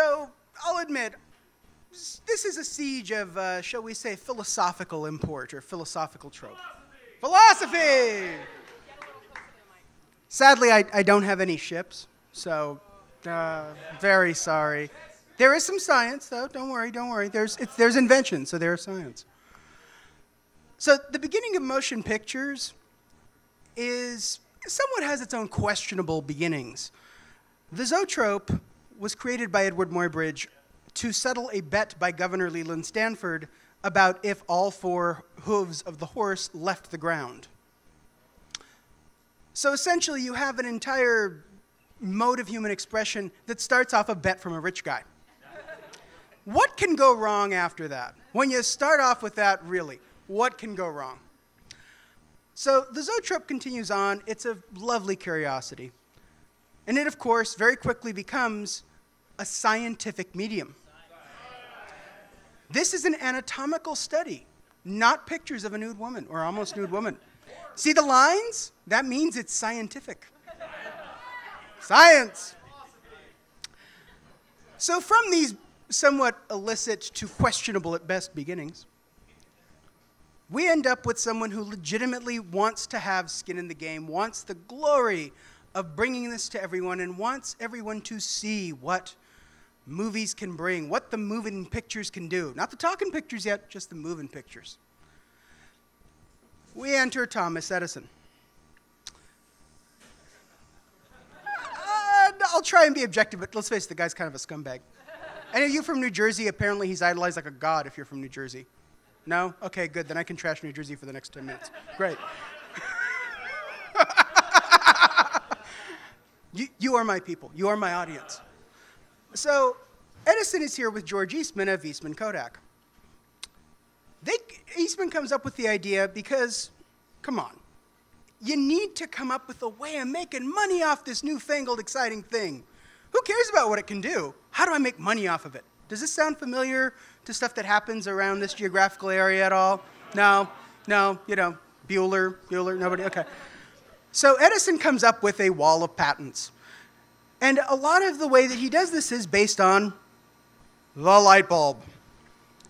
So I'll admit, this is a siege of, shall we say, philosophical import or philosophical trope. Philosophy! Sadly, I don't have any ships, so very sorry. There is some science, though. Don't worry, don't worry. There's invention, so there is science. So the beginning of motion pictures is somewhat has its own questionable beginnings. The zoetrope was created by Edward Muybridge to settle a bet by Governor Leland Stanford about if all four hooves of the horse left the ground. So essentially, you have an entire mode of human expression that starts off a bet from a rich guy. What can go wrong after that? When you start off with that, really, what can go wrong? So the zoetrope continues on. It's a lovely curiosity. And it, of course, very quickly becomes a scientific medium. This is an anatomical study, not pictures of a nude woman or almost nude woman. See the lines? That means it's scientific. Science! So from these somewhat illicit to questionable at best beginnings, we end up with someone who legitimately wants to have skin in the game, wants the glory of bringing this to everyone, and wants everyone to see what movies can bring, what the moving pictures can do. Not the talking pictures yet, just the moving pictures. We enter Thomas Edison. I'll try and be objective, but let's face it, the guy's kind of a scumbag. Any of you from New Jersey? Apparently he's idolized like a god if you're from New Jersey. No? Okay, good. Then I can trash New Jersey for the next 10 minutes. Great. You are my people. You are my audience. So Edison is here with George Eastman of Eastman Kodak. Eastman comes up with the idea because, come on, you need to come up with a way of making money off this newfangled exciting thing. Who cares about what it can do? How do I make money off of it? Does this sound familiar to stuff that happens around this geographical area at all? No, no, you know, Bueller, nobody, okay. So Edison comes up with a wall of patents. And a lot of the way that he does this is based on the light bulb.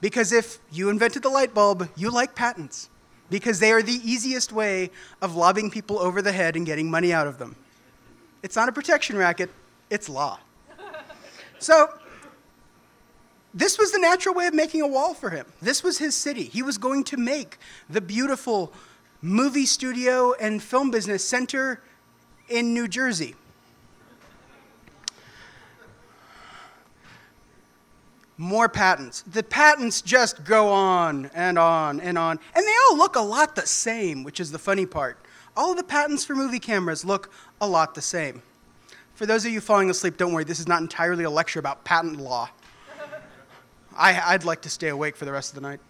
Because if you invented the light bulb, you like patents. Because they are the easiest way of lobbing people over the head and getting money out of them. It's not a protection racket, it's law. So this was the natural way of making a wall for him. This was his city. He was going to make the beautiful movie studio and film business center in New Jersey. More patents. The patents just go on and on and on. And they all look a lot the same, which is the funny part. All of the patents for movie cameras look a lot the same. For those of you falling asleep, don't worry, this is not entirely a lecture about patent law. I'd like to stay awake for the rest of the night.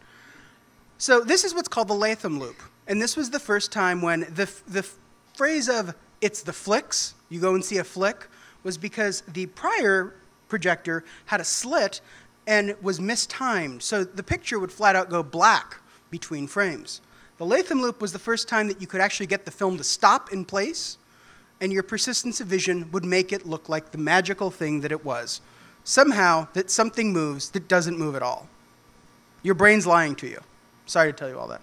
So this is what's called the Latham Loop. And this was the first time when the phrase of, it's the flicks, you go and see a flick, was because the prior projector had a slit and was mistimed, so the picture would flat out go black between frames. The Latham Loop was the first time that you could actually get the film to stop in place, and your persistence of vision would make it look like the magical thing that it was. Somehow, that something moves that doesn't move at all. Your brain's lying to you. Sorry to tell you all that.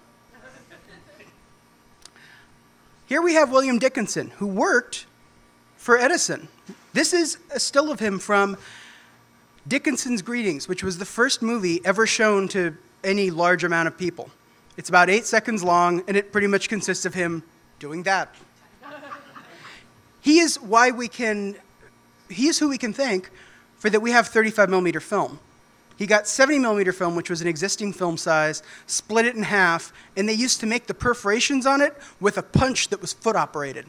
Here we have William Dickinson, who worked for Edison. This is a still of him from Dickinson's Greetings, which was the first movie ever shown to any large amount of people. It's about 8 seconds long, and it pretty much consists of him doing that. He is who we can thank for that we have 35mm film. He got 70mm film, which was an existing film size, split it in half, and they used to make the perforations on it with a punch that was foot-operated.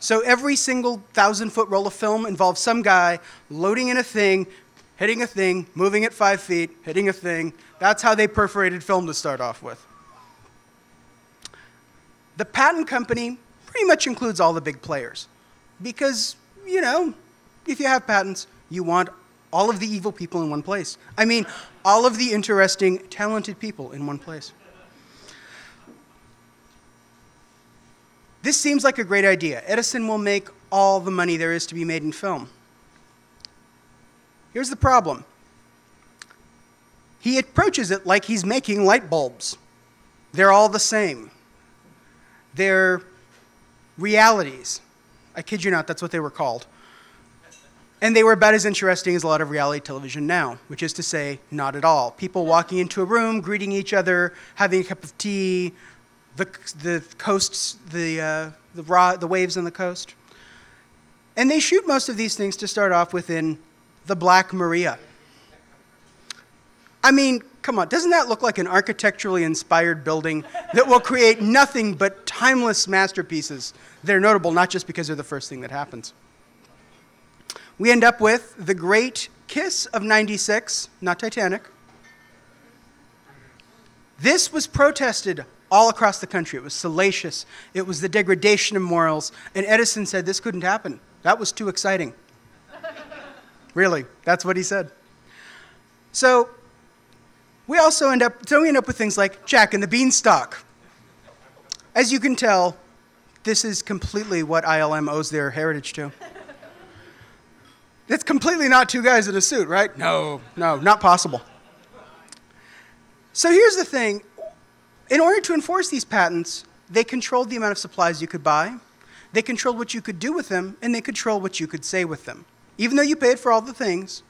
So every single 1,000-foot roll of film involved some guy loading in a thing, hitting a thing, moving it 5 feet, hitting a thing. That's how they perforated film to start off with. The patent company pretty much includes all the big players because, you know, if you have patents, you want all of the evil people in one place. I mean, all of the interesting, talented people in one place. This seems like a great idea. Edison will make all the money there is to be made in film. Here's the problem. He approaches it like he's making light bulbs. They're all the same. They're realities. I kid you not, that's what they were called. And they were about as interesting as a lot of reality television now, which is to say, not at all. People walking into a room, greeting each other, having a cup of tea, the coasts, the waves on the coast. And they shoot most of these things to start off within the Black Maria. I mean, come on, doesn't that look like an architecturally inspired building that will create nothing but timeless masterpieces that are notable not just because they're the first thing that happens? We end up with The Great Kiss of '96, not Titanic. This was protested all across the country. It was salacious. It was the degradation of morals. And Edison said this couldn't happen. That was too exciting. Really, that's what he said. So we also end up, with things like Jack and the Beanstalk. As you can tell, this is completely what ILM owes their heritage to. It's completely not two guys in a suit, right? No, no, not possible. So here's the thing. In order to enforce these patents, they controlled the amount of supplies you could buy, they controlled what you could do with them, and they controlled what you could say with them. Even though you paid for all the things,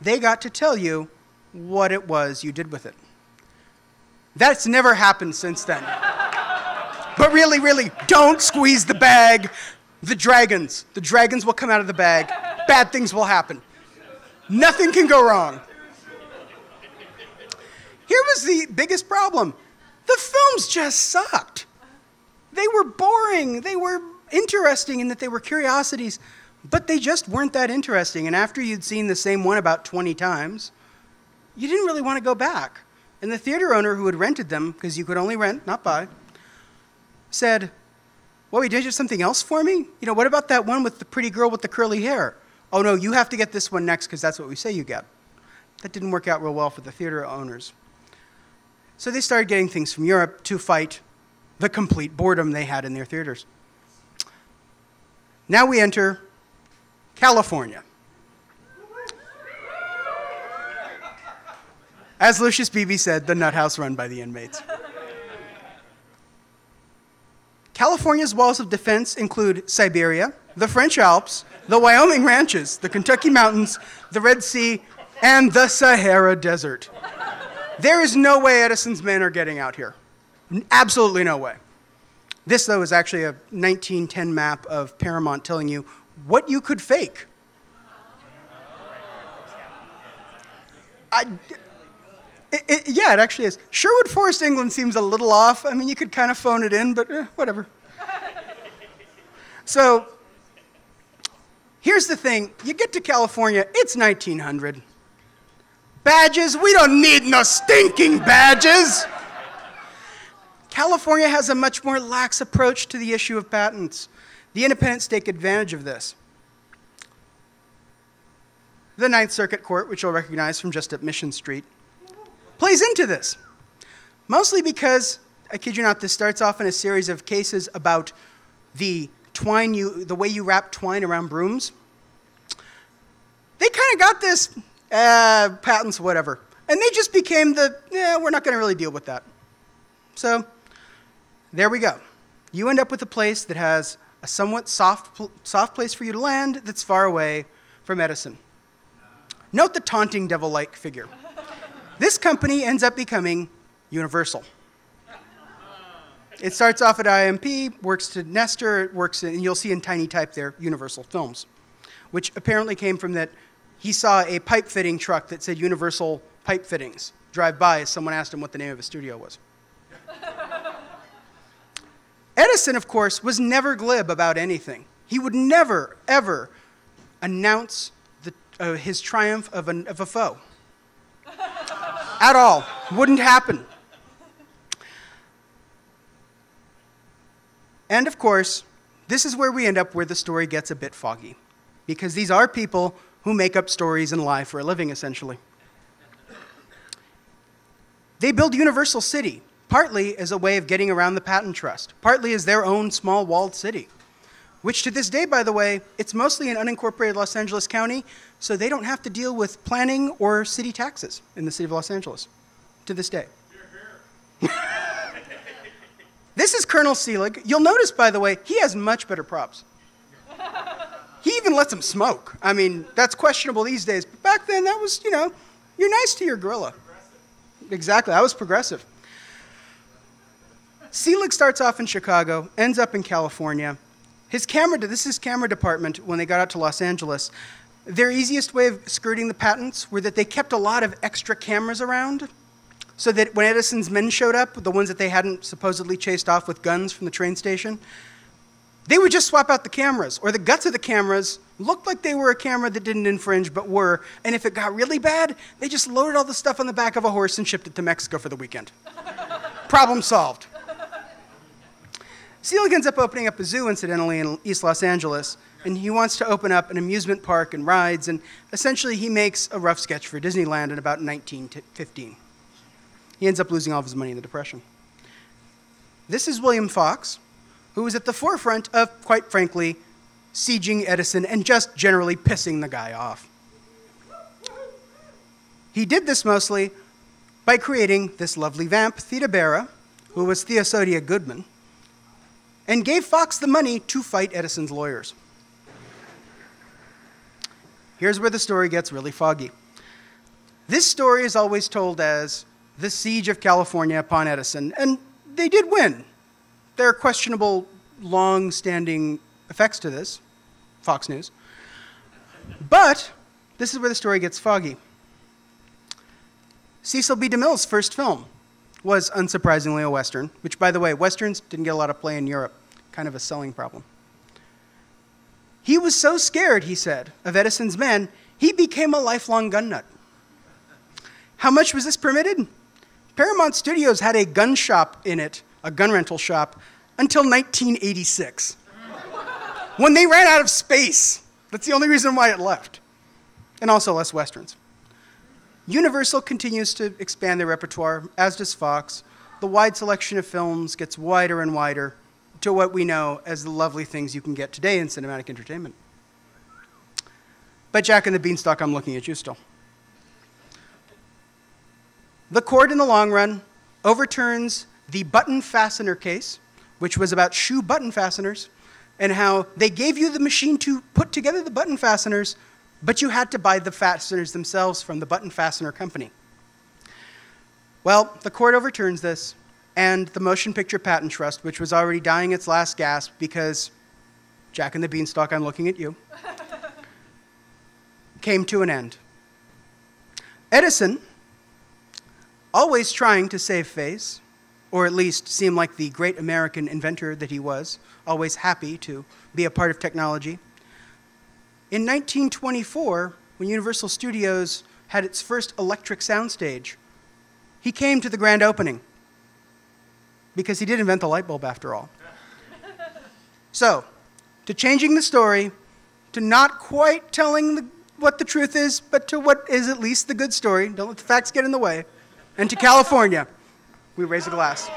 they got to tell you what it was you did with it. That's never happened since then. But really, really, don't squeeze the bag. The dragons will come out of the bag. Bad things will happen. Nothing can go wrong. Here was the biggest problem. The films just sucked. They were boring. They were interesting in that they were curiosities, but they just weren't that interesting. And after you'd seen the same one about 20 times, you didn't really want to go back. And the theater owner who had rented them, because you could only rent, not buy, said, well, did you do something else for me? You know, what about that one with the pretty girl with the curly hair? Oh, no, you have to get this one next because that's what we say you get. That didn't work out real well for the theater owners. So they started getting things from Europe to fight the complete boredom they had in their theaters. Now we enter California. As Lucius Beebe said, the nut house run by the inmates. California's walls of defense include Siberia, the French Alps, the Wyoming ranches, the Kentucky mountains, the Red Sea, and the Sahara Desert. There is no way Edison's men are getting out here. Absolutely no way. This, though, is actually a 1910 map of Paramount telling you what you could fake. Yeah, it actually is. Sherwood Forest, England seems a little off. I mean, you could kind of phone it in, but whatever. So here's the thing. You get to California, it's 1900. Badges? We don't need no stinking badges. California has a much more lax approach to the issue of patents. The independents take advantage of this. The Ninth Circuit Court, which you'll recognize from just at Mission Street, plays into this, mostly because, I kid you not, this starts off in a series of cases about the twine, the way you wrap twine around brooms. They kind of got this, patents, whatever. And they just became the, we're not going to really deal with that. So there we go. You end up with a place that has a somewhat soft place for you to land that's far away from Edison. Note the taunting devil-like figure. This company ends up becoming Universal. It starts off at IMP, works to Nestor, it works in, and you'll see in tiny type there, Universal Films, which apparently came from that he saw a pipe fitting truck that said Universal Pipe Fittings drive by as someone asked him what the name of his studio was. Edison, of course, was never glib about anything. He would never, ever announce the, his triumph of a foe. At all. Wouldn't happen. And of course, this is where we end up where the story gets a bit foggy, because these are people who make up stories and lie for a living, essentially. They build Universal City, partly as a way of getting around the patent trust, partly as their own small walled city. which to this day, by the way, it's mostly in unincorporated Los Angeles County, so they don't have to deal with planning or city taxes in the city of Los Angeles to this day. This is Colonel Selig. You'll notice, by the way, he has much better props. He even lets him smoke. I mean, that's questionable these days, but back then that was, you know, you're nice to your gorilla. Exactly, that was progressive. Selig starts off in Chicago, ends up in California. His camera, this is his camera department when they got out to Los Angeles. Their easiest way of skirting the patents were that they kept a lot of extra cameras around so that when Edison's men showed up, the ones that they hadn't supposedly chased off with guns from the train station, they would just swap out the cameras, or the guts of the cameras looked like they were a camera that didn't infringe but were, and if it got really bad, they just loaded all the stuff on the back of a horse and shipped it to Mexico for the weekend. Problem solved. Selig ends up opening up a zoo, incidentally, in East Los Angeles, and he wants to open up an amusement park and rides, and essentially he makes a rough sketch for Disneyland in about 1915. He ends up losing all of his money in the Depression. This is William Fox, who was at the forefront of, quite frankly, sieging Edison and just generally pissing the guy off. He did this mostly by creating this lovely vamp, Theda Bara, who was Theodosia Goodman, and gave Fox the money to fight Edison's lawyers. Here's where the story gets really foggy. This story is always told as the siege of California upon Edison, and they did win. There are questionable, long-standing effects to this, Fox News. But this is where the story gets foggy. Cecil B. DeMille's first film was, unsurprisingly, a Western, which, by the way, Westerns didn't get a lot of play in Europe. Kind of a selling problem. He was so scared, he said, of Edison's men, he became a lifelong gun nut. How much was this permitted? Paramount Studios had a gun shop in it, a gun rental shop, until 1986, when they ran out of space. That's the only reason why it left, and also less Westerns. Universal continues to expand their repertoire, as does Fox. The wide selection of films gets wider and wider to what we know as the lovely things you can get today in cinematic entertainment. But Jack and the Beanstalk, I'm looking at you still. The court in the long run overturns the button fastener case, which was about shoe button fasteners, and how they gave you the machine to put together the button fasteners, but you had to buy the fasteners themselves from the button fastener company. Well, the court overturns this, and the Motion Picture Patent Trust, which was already dying its last gasp because Jack and the Beanstalk, I'm looking at you, came to an end. Edison, always trying to save face, or at least seem like the great American inventor that he was, always happy to be a part of technology. In 1924, when Universal Studios had its first electric soundstage, he came to the grand opening, because he did invent the light bulb after all. So, to changing the story, to not quite telling what the truth is, but to what is at least the good story, don't let the facts get in the way, and to California. We raise a glass.